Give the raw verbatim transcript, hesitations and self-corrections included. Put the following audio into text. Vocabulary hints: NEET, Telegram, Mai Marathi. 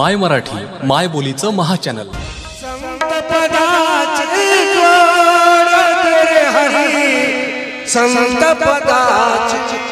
My Marathi my बोलीचं महाचॅनल। संत पदाचे गोड धरे हरी, संत पदाचे।